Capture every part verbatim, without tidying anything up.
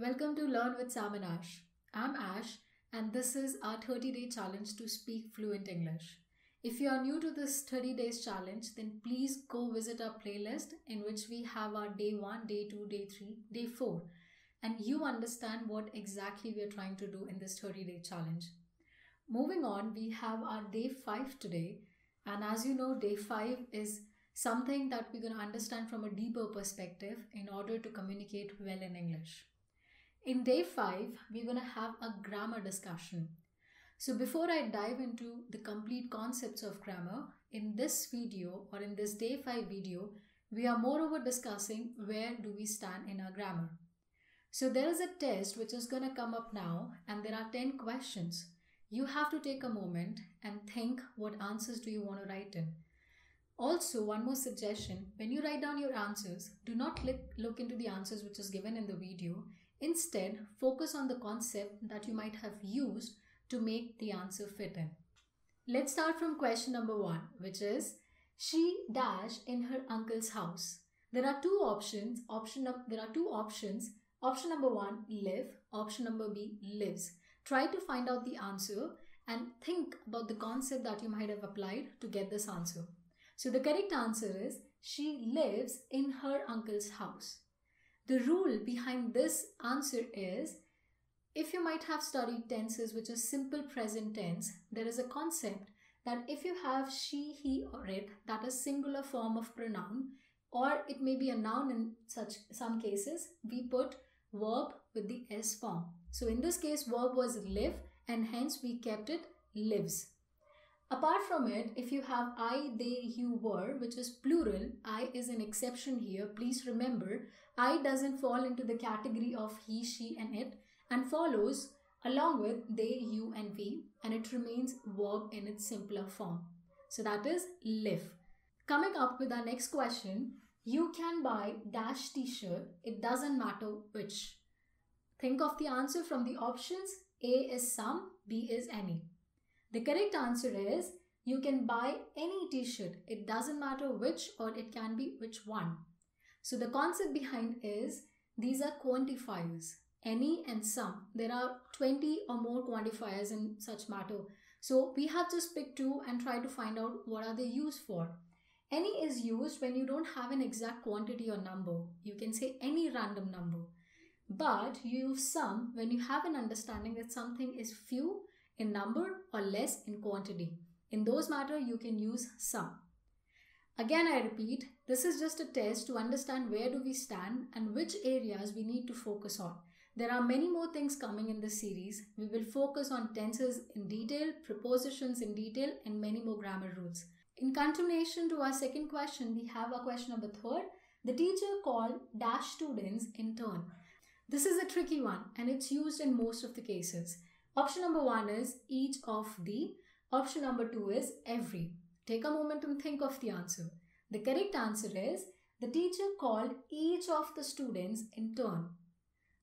Welcome to Learn with Sam and Ash. I'm Ash and this is our thirty day challenge to speak fluent English. If you are new to this thirty days challenge, then please go visit our playlist in which we have our day one, day two, day three, day four, and you understand what exactly we are trying to do in this thirty day challenge. Moving on, we have our day five today, and as you know, day five is something that we're going to understand from a deeper perspective in order to communicate well in English. In day five, we're going to have a grammar discussion. So before I dive into the complete concepts of grammar, in this video or in this day five video, we are moreover discussing where do we stand in our grammar. So there is a test which is going to come up now, and there are ten questions. You have to take a moment and think what answers do you want to write in. Also, one more suggestion, when you write down your answers, do not click, look into the answers which is given in the video. Instead, focus on the concept that you might have used to make the answer fit in. Let's start from question number one, which is she dash in her uncle's house. There are two options. Option there are two options. Option number one, live. Option number B, lives. Try to find out the answer and think about the concept that you might have applied to get this answer. So the correct answer is she lives in her uncle's house. The rule behind this answer is, if you might have studied tenses which is simple present tense, there is a concept that if you have she, he or it, that is singular form of pronoun, or it may be a noun in such some cases, we put verb with the S form. So in this case, verb was live and hence we kept it lives. Apart from it, if you have I, they, you, were, which is plural, I is an exception here. Please remember, I doesn't fall into the category of he, she and it and follows along with they, you and we, and it remains verb in its simpler form. So that is live. Coming up with our next question, you can buy dash t-shirt, it doesn't matter which. Think of the answer from the options. A is some, B is any. The correct answer is you can buy any t-shirt. It doesn't matter which, or it can be which one. So the concept behind is these are quantifiers, any and some. There are twenty or more quantifiers in such matter. So we have just picked two and try to find out what are they used for. Any is used when you don't have an exact quantity or number. You can say any random number. But you use some when you have an understanding that something is few in number or less in quantity. In those matter, you can use some. Again, I repeat, this is just a test to understand where do we stand and which areas we need to focus on. There are many more things coming in this series. We will focus on tenses in detail, prepositions in detail, and many more grammar rules. In continuation to our second question, we have our question number third. The teacher called dash students in turn. This is a tricky one and it's used in most of the cases. Option number one is each of the. Option number two is every. Take a moment and think of the answer. The correct answer is the teacher called each of the students in turn.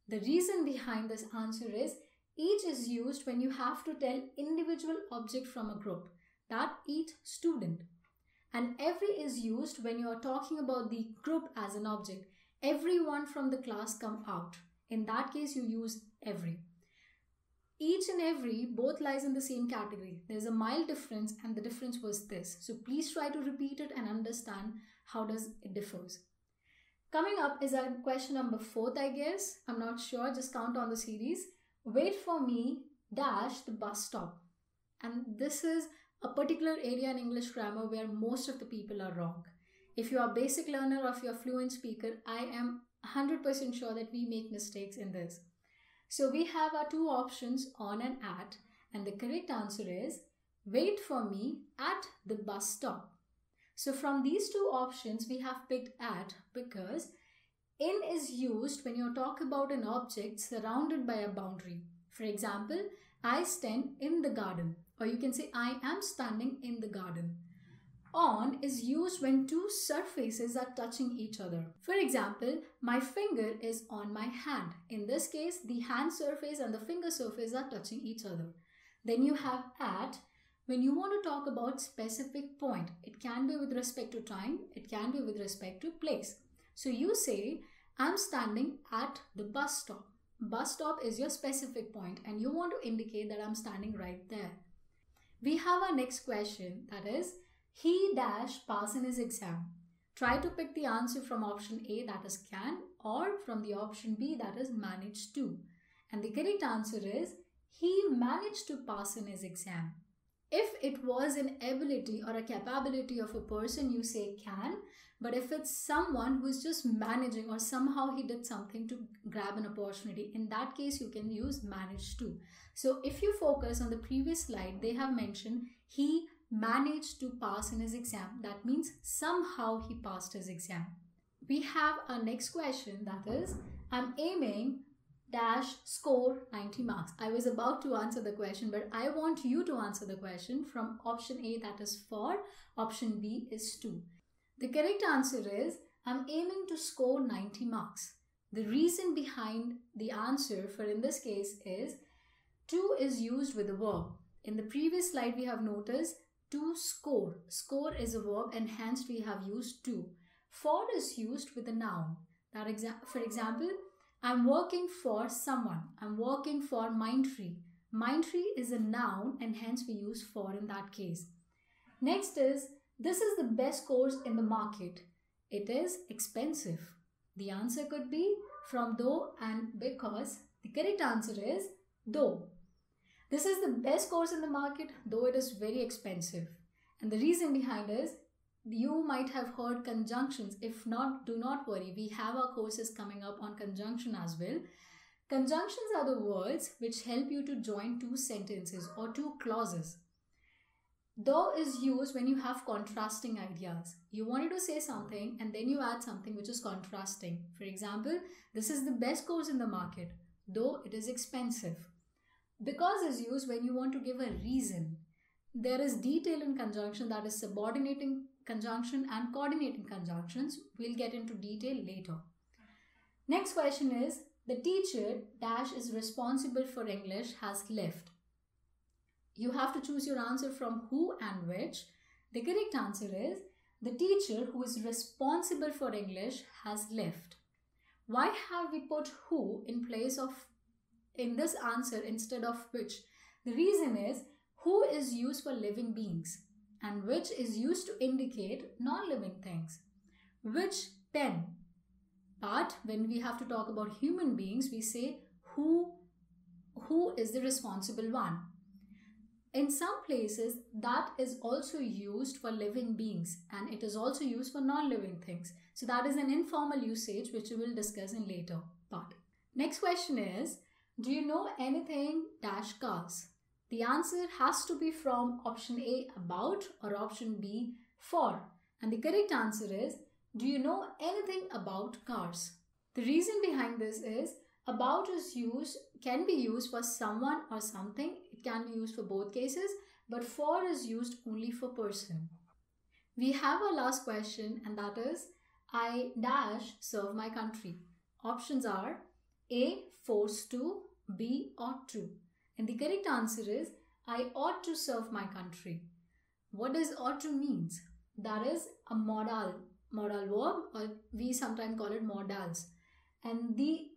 The reason behind this answer is each is used when you have to tell individual object from a group, that each student. And every is used when you are talking about the group as an object. Everyone from the class come out. In that case, you use every. Each and every both lies in the same category. There's a mild difference and the difference was this. So please try to repeat it and understand how does it differs. Coming up is our question number fourth, I guess. I'm not sure, just count on the series. Wait for me, dash, the bus stop. And this is a particular area in English grammar where most of the people are wrong. If you are a basic learner or if you are a fluent speaker, I am one hundred percent sure that we make mistakes in this. So we have our two options, on and at, and the correct answer is wait for me at the bus stop. So from these two options, we have picked at because in is used when you talk about an object surrounded by a boundary. For example, I stand in the garden, or you can say I am standing in the garden. On is used when two surfaces are touching each other. For example, my finger is on my hand. In this case, the hand surface and the finger surface are touching each other. Then you have at, when you want to talk about specific point. It can be with respect to time, it can be with respect to place. So you say, I'm standing at the bus stop. Bus stop is your specific point and you want to indicate that I'm standing right there. We have our next question, that is, he dash passed in his exam. Try to pick the answer from option A, that is can, or from the option B, that is managed to. And the correct answer is, he managed to pass in his exam. If it was an ability or a capability of a person, you say can, but if it's someone who's just managing or somehow he did something to grab an opportunity, in that case, you can use managed to. So if you focus on the previous slide, they have mentioned he managed to pass in his exam. That means somehow he passed his exam. We have our next question, that is, I'm aiming dash score ninety marks. I was about to answer the question, but I want you to answer the question from option A, that is four, option B is two. The correct answer is, I'm aiming to score ninety marks. The reason behind the answer for in this case is, to is used with a verb. In the previous slide, we have noticed to score. Score is a verb and hence we have used to. For is used with a noun. That exa- for example, I'm working for someone. I'm working for Mindtree. Mindtree is a noun and hence we use for in that case. Next is, this is the best course in the market. It is expensive. The answer could be from though and because. The correct answer is though. This is the best course in the market, though it is very expensive. And the reason behind is, you might have heard conjunctions. If not, do not worry. We have our courses coming up on conjunction as well. Conjunctions are the words which help you to join two sentences or two clauses. Though is used when you have contrasting ideas. You wanted to say something and then you add something which is contrasting. For example, this is the best course in the market, though it is expensive. Because is used when you want to give a reason. There is detail in conjunction, that is subordinating conjunction and coordinating conjunctions. We'll get into detail later. Next question is, the teacher dash is responsible for English has left. You have to choose your answer from who and which. The correct answer is, the teacher who is responsible for English has left. Why have we put who in place of in this answer instead of which? The reason is, who is used for living beings and which is used to indicate non-living things. Which pen? But when we have to talk about human beings, we say who, who is the responsible one. In some places, that is also used for living beings and it is also used for non-living things. So that is an informal usage which we will discuss in later part. Next question is, do you know anything dash cars? The answer has to be from option A, about, or option B, for. And the correct answer is, do you know anything about cars? The reason behind this is, about is used, can be used for someone or something. It can be used for both cases, but for is used only for person. We have our last question, and that is, I dash serve my country. Options are A, forced to, B, ought to. And the correct answer is, I ought to serve my country. What does ought to means? That is a modal, modal verb, or we sometimes call it modals. And the,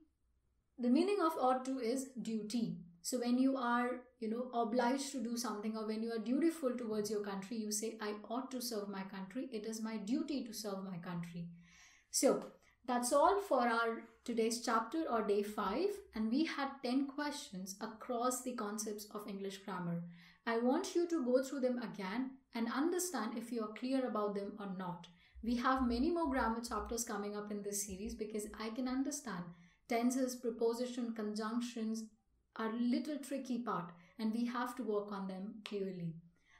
the meaning of ought to is duty. So when you are, you know, obliged to do something or when you are dutiful towards your country, you say, I ought to serve my country. It is my duty to serve my country. So that's all for our today's chapter or day five, and we had ten questions across the concepts of English grammar. I want you to go through them again and understand if you are clear about them or not. We have many more grammar chapters coming up in this series because I can understand tenses, preposition, conjunctions are a little tricky part and we have to work on them clearly.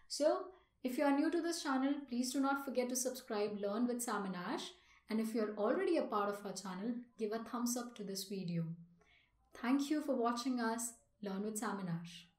So if you are new to this channel, please do not forget to subscribe Learn with Sam and Ash. And if you're already a part of our channel, give a thumbs up to this video. Thank you for watching us. Learn with Sam and Ash.